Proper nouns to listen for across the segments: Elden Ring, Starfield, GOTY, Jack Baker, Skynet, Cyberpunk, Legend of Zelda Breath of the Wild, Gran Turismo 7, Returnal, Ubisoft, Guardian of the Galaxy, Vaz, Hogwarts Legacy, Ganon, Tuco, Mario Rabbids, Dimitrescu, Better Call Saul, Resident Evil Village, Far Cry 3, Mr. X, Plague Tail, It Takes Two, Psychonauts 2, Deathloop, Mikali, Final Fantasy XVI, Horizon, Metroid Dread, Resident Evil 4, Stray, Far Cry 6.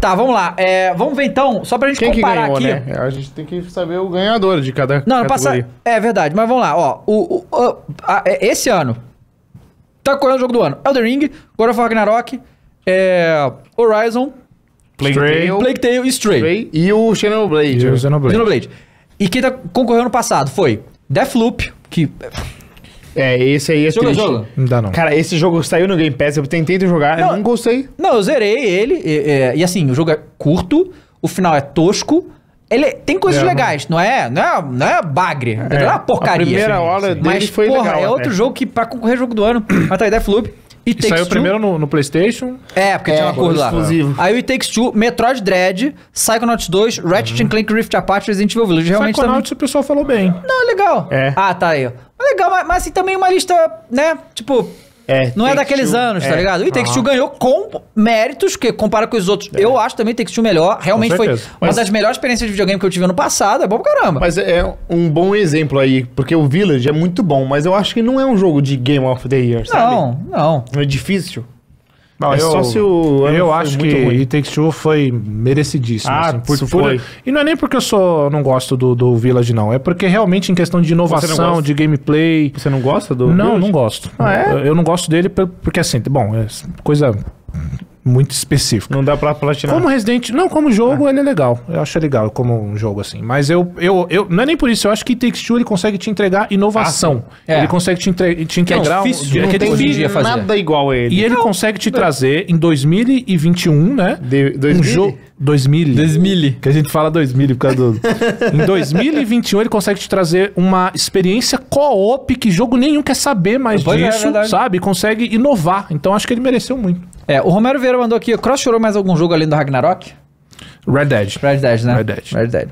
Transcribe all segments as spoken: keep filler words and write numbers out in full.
Tá, vamos lá. É, vamos ver então, só pra gente Quem comparar que ganhou, aqui... Né? A gente tem que saber o ganhador de cada Não, categoria. Passa... É verdade, mas vamos lá. Ó, o, o, o, a, esse ano, tá correndo o jogo do ano. Elden Ring, God of War Ragnarok, é, Horizon, Plague Tail, Plague Tail e Stray. Stray. E o Xenoblade. E o Xenoblade. Xenoblade. E quem tá concorrendo no passado foi Deathloop, que... É, esse aí é triste. Jogo? Não dá não. Cara, esse jogo saiu no Game Pass, eu tentei jogar, não, eu não gostei. Não, eu zerei ele, e, e, e assim, o jogo é curto, o final é tosco, ele é, tem coisas é, legais, não... não é não é, não é bagre, é, é uma porcaria. A primeira assim, hora assim. Dele mas, foi porra, legal. É outro é. jogo que pra concorrer jogo do ano, vai tá aí Deathloop, It Takes Two. Saiu primeiro no, no PlayStation. É, porque é, tinha uma coisa lá. Exclusivo. Aí o It Takes Two, Metroid Dread, Psychonauts dois, Ratchet uhum. and Clank Rift Apart, Resident Evil Village. Realmente Psychonauts também... o pessoal falou bem. Não, legal. É. Ah, tá aí, ó. Legal, mas, mas assim, também uma lista, né, tipo, é, não é daqueles anos, é. tá ligado? E o Take-Two ganhou com méritos, que compara com os outros, é. eu acho também o Take-Two melhor, realmente foi mas... uma das melhores experiências de videogame que eu tive ano passado, é bom pra caramba. Mas é um bom exemplo aí, porque o Village é muito bom, mas eu acho que não é um jogo de Game of the Year, sabe? Não, não. É difícil. Não, é eu, só se o ano eu acho muito que ruim. It Takes Two foi merecidíssimo. Ah, assim, por, isso por, foi. E não é nem porque eu só não gosto do, do Village, não. É porque realmente em questão de inovação, de gameplay... Você não gosta do Não, Village? Não gosto. Ah, é? eu, eu não gosto dele porque assim, bom, é coisa muito específica. Não dá pra platinar. Como Resident... Não, como jogo ah. ele é legal. Eu acho legal como um jogo assim. Mas eu, eu, eu... Não é nem por isso. Eu acho que It Takes Two ele consegue te entregar inovação. Ah, é. Ele consegue te, entre... te integrar... Que é difícil. Um... Não, que não tem fazer. Nada igual a ele. E ele não. consegue te não. trazer em dois mil e vinte e um, né? De... dois mil? Um jogo... dois mil. dois mil. Que a gente fala dois mil por causa do... Em dois mil e vinte e um ele consegue te trazer uma experiência co-op que jogo nenhum quer saber mais pois disso, é, é sabe? Consegue inovar. Então acho que ele mereceu muito. É, o Romero Vieira mandou aqui, Cross chorou mais algum jogo além do Ragnarok? Red Dead. Red Dead, né? Red Dead. Red Dead.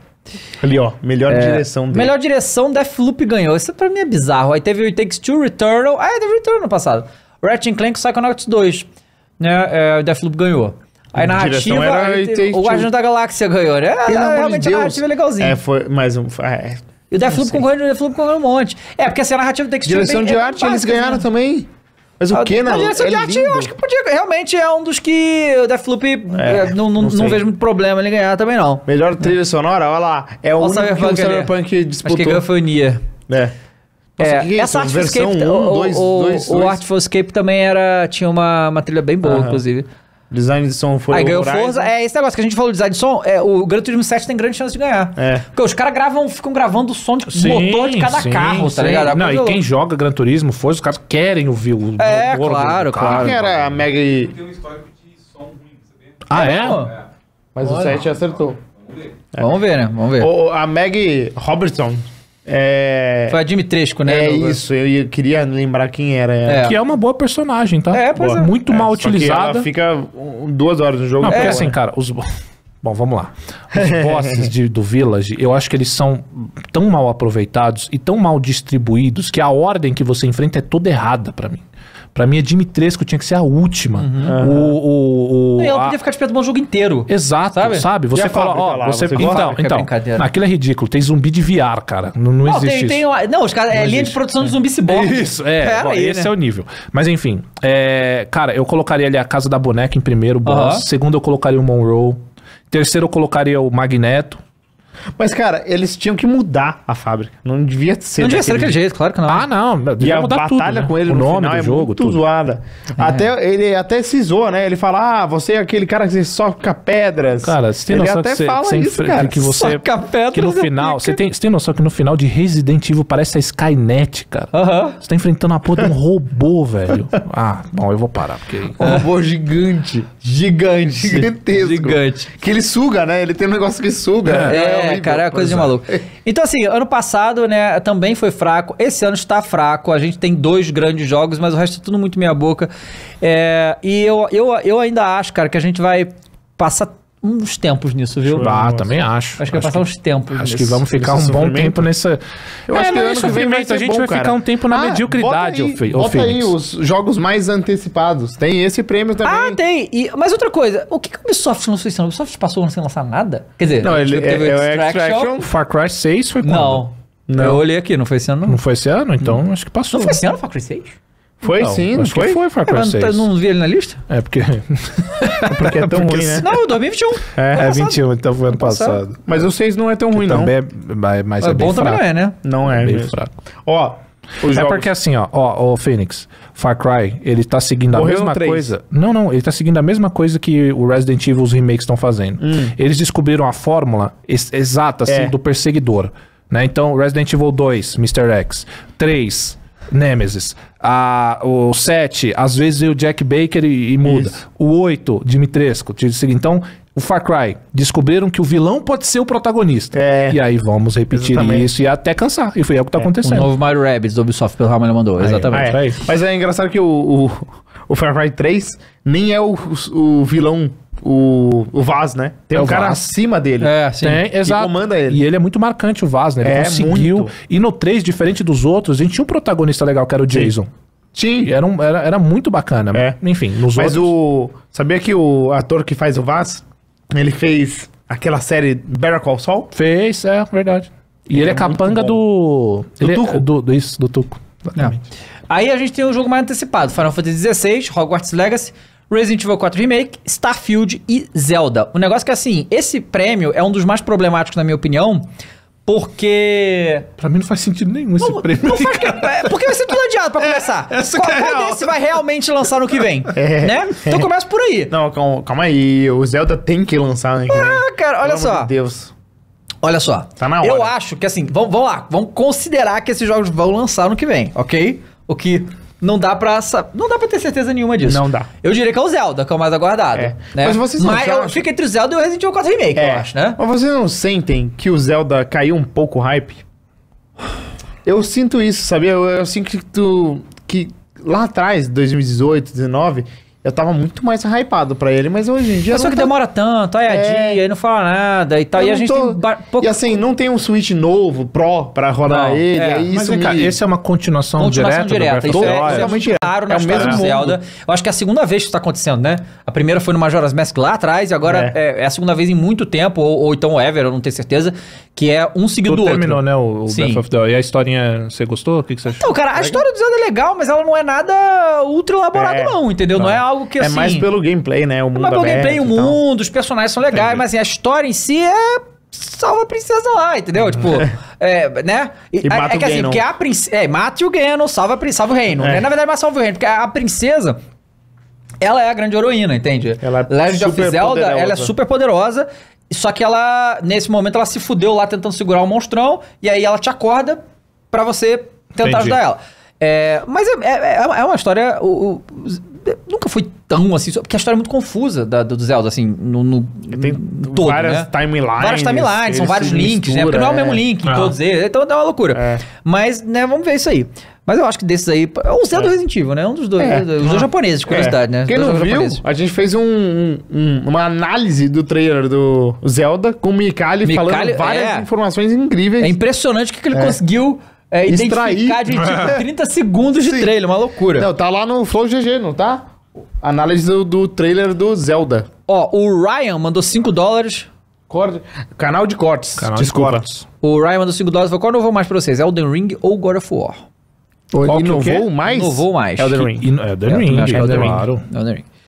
Ali, ó, melhor é, direção dele. Melhor direção, Deathloop ganhou. Isso pra mim é bizarro. Aí teve o It Takes Two, Returnal. Ah, é, teve Returnal no passado. Ratchet and Clank, Psychonauts dois. Né? É, Deathloop ganhou. Aí na narrativa, era teve, o Guardian da Galáxia ganhou, né? É, realmente Deus. A narrativa é legalzinha. É, foi mais um... É, e o Deathloop concorrendo, o Deathloop concorrendo um monte. É, porque assim, a narrativa tem que... Direção de arte, eles ganharam também. Mas o que, não? A direção de arte, eu acho que podia... Realmente é um dos que o Deathloop... É, não não, não, não vejo muito problema ele ganhar também, não. Melhor trilha sonora, olha lá. É o único que o Cyberpunk disputou. Acho que ganhou foi o Nier. É. Nossa, é, que que essa é Artful Escape... O Artful Escape também era... Tinha uma trilha bem boa, inclusive. Design de som foi... Aí ganhou força. É, esse negócio que a gente falou de design de som, é, o Gran Turismo sete tem grande chance de ganhar. É. Porque os caras gravam, ficam gravando o som de sim, motor de cada sim, carro, sim. tá ligado? Não, e quem joga Gran Turismo, foi os caras querem ouvir o... É, o claro, claro. Quem era a Mega... Tem um histórico de som ruim, você Ah, é? é? Mas Olha. o sete acertou. Vamos ver. É. Vamos ver, né? Vamos ver. O, a Meg Robertson... É... Foi a Dimitrescu, né? É do... isso, eu queria lembrar quem era ela. É. Que é uma boa personagem, tá? É, pois é. Muito é, mal utilizada. Ela fica duas horas no jogo. Não, porque é. assim, cara, os... Bom, vamos lá. Os bosses de, do Village, eu acho que eles são tão mal aproveitados e tão mal distribuídos que a ordem que você enfrenta é toda errada pra mim. Pra mim, a Dimitrescu tinha que ser a última. Uhum. O, o, o, ela a... podia ficar de pé do bom o jogo inteiro. Exato, sabe? sabe? Você fala, ó... Oh, você... você então, então é aquilo é ridículo. Tem zumbi de V R, cara. Não, não, não existe tem, tem uma... Não, os caras... É linha de produção é. de zumbi ciborgue. Isso, é. é bom, aí, esse né? é o nível. Mas, enfim. É... Cara, eu colocaria ali a Casa da Boneca em primeiro, boss. Uhum. Segundo, eu colocaria o Monroe. Terceiro, eu colocaria o Magneto. Mas, cara, eles tinham que mudar a fábrica. Não devia ser Não devia ser daquele jeito, claro que não. Ah, não. E a batalha tudo, né? com ele o no nome final do é jogo, muito tudo. zoada. É. Até, ele até se zoa, né? Ele fala, ah, você é aquele cara que soca pedras. Cara, você tem ele noção até que você, fala você isso, cara. Que você, soca pedras. Que no final, você tem, você tem noção que no final de Resident Evil parece a Skynet, cara. Uh-huh. Você tá enfrentando a porra de um robô, velho. Ah, bom, eu vou parar. Porque... Um é. robô gigante. Gigante. Gigantesco. Gigante. Que ele suga, né? Ele tem um negócio que suga. É, é É, cara, é coisa de maluco. Então, assim, ano passado, né, também foi fraco. Esse ano está fraco. A gente tem dois grandes jogos, mas o resto é tudo muito meia boca. É, e eu, eu, eu ainda acho, cara, que a gente vai passar uns tempos nisso, viu? Ah, também acho. Acho que vai passar uns tempos nisso. Acho que vamos ficar um bom tempo nessa... Eu acho que ano que vem a gente vai ficar um tempo na mediocridade, ô Felipe. Bota aí os jogos mais antecipados. Tem esse prêmio também. Ah, tem. E, mas outra coisa, o que que o Ubisoft não fez? O Ubisoft passou o ano sem lançar nada? Quer dizer... Não, ele teve Extraction. Far Cry seis foi quando? Não. Eu olhei aqui, não foi esse ano? Não foi esse ano? Então acho que passou. Não foi esse ano Far Cry seis? Foi não, sim, não foi? Que foi Far Cry seis. Eu não, não vi ele na lista? É porque... porque é tão porque ruim, né? Não, dois mil e vinte e um. É, é vinte e um, então foi ano passado. passado. Mas o seis não é tão que ruim, não. Também é, mas é, é bom também fraco. Não é, né? Não é, é bem fraco. Ó, os é jogos... porque assim, ó, ó, o Phoenix, Far Cry, ele tá seguindo Morreu a mesma coisa... Não, não, ele tá seguindo a mesma coisa que o Resident Evil, os remakes estão fazendo. Hum. Eles descobriram a fórmula ex exata, assim, é. do perseguidor. Né? Então, Resident Evil dois, mister X, três... Nemesis, a, o sete, às vezes veio o Jack Baker e, e muda. Isso. O oito, Dimitrescu. Então, o Far Cry, descobriram que o vilão pode ser o protagonista. É. E aí vamos repetir exatamente. Isso e até cansar. E foi algo que tá é. acontecendo. O novo Mario Rabbids do Ubisoft, pelo Ramalho mandou. Aí. Exatamente. Aí. Mas é engraçado que o, o, o Far Cry três nem é o, o, o vilão. O, o Vaz, né? Tem é um cara Vaz. acima dele. É, sim. Tem, exato. Que comanda ele. E ele é muito marcante, o Vaz, né? Ele é, conseguiu. Muito. E no três, diferente dos outros, a gente tinha um protagonista legal, que era o Jason. Sim. Sim. Era, um, era, era muito bacana. É. Enfim, nos Mas outros... Mas o... Sabia que o ator que faz o Vaz, ele fez aquela série Better Call Saul? Fez, é, verdade. E ele, ele é, é capanga do... Do Tuco. É, do, do, isso, do Tuco. Exatamente. É. Aí a gente tem um jogo mais antecipado. Final Fantasy dezesseis, Hogwarts Legacy... Resident Evil quatro Remake, Starfield e Zelda. O negócio é que, assim, esse prêmio é um dos mais problemáticos, na minha opinião, porque... Pra mim não faz sentido nenhum não, esse prêmio. Não faz que... Porque vai ser tudo adiado, pra começar. É, qual é qual desse vai realmente lançar no que vem? É, né? Então começa por aí. Não, calma aí. O Zelda tem que lançar, né? Ah, cara, olha Pelo só. Meu Deus. Olha só. Tá na hora. Eu acho que, assim, vamos lá. Vamos considerar que esses jogos vão lançar no que vem, ok? O que... Não dá pra não dá pra ter certeza nenhuma disso. Não dá. Eu diria que é o Zelda, que é o mais aguardado. É. Né? Mas vocês não Mas eu acha... fico entre o Zelda e o Resident Evil quatro Remake, é. eu acho, né? Mas vocês não sentem que o Zelda caiu um pouco o hype? Eu sinto isso, sabia? Eu, eu sinto que, tu, que lá atrás, dois mil e dezoito, dois mil e dezenove... Eu tava muito mais hypado pra ele, mas hoje em dia... É só que tá... demora tanto, aí é... adia, aí não fala nada e tal. Eu e a gente tô... tem... Bar... Pouco... E assim, não tem um Switch novo, Pro, pra rodar não, ele, é, é isso mas, me... Esse é uma continuação, continuação direta, direta do Breath of the Wild. É o mesmo Zelda. Eu acho que é a segunda vez que isso tá acontecendo, né? A primeira foi no Majora's Mask lá atrás, e agora é, é, é a segunda vez em muito tempo, ou, ou então ever, eu não tenho certeza, que é um seguido tu do terminou, outro. terminou, né, o, o Breath of the Wild. E a historinha, você gostou? O que, que você achou? Então, cara, a história do Zelda é legal, mas ela não é nada ultra elaborada não, entendeu? Não é algo que, assim, é mais pelo gameplay, né? O mundo é mais pelo gameplay, o mundo, os personagens são legais, mas assim, a história em si é salva a princesa lá, entendeu? Tipo, é, né? E, e mata é, é o que, assim, porque a princesa... É, mate o Ganon, salva, a, salva o reino. É. Né? Na verdade, mas salva o reino, porque a, a princesa... Ela é a grande heroína, entende? Ela é Legend of Zelda, ela é super poderosa, só que ela, nesse momento, ela se fudeu lá tentando segurar o monstrão, e aí ela te acorda pra você tentar Entendi. ajudar ela. É, mas é, é, é uma história... O, o, nunca foi tão assim, porque a história é muito confusa da, do Zelda, assim, no, no tem todo, várias, né? timelines, várias timelines, são vários links, mistura, né? Porque não é o mesmo link em ah. todos eles, então é uma loucura. É. Mas, né, vamos ver isso aí. Mas eu acho que desses aí, é o Zelda é. Resident Evil, né? Um dos dois, é. os dois japoneses, curiosidade, é. né? Quem não viu, japoneses. a gente fez um, um, uma análise do trailer do Zelda com o Mikali, Mikali falando várias é. informações incríveis. É impressionante o que, que ele é. conseguiu... É, identificar de tipo, trinta segundos de Sim. trailer, uma loucura. Não, tá lá no Flow G G, não tá? Análise do, do trailer do Zelda. Ó, o Ryan mandou cinco dólares. Corte. Canal de cortes. Canal de cortes. O Ryan mandou cinco dólares. Falou, qual não vou mais pra vocês? Elden Ring ou God of War? Qual que não vou mais? Não vou mais. Elden Ring. Elden Ring, claro. Elden Ring.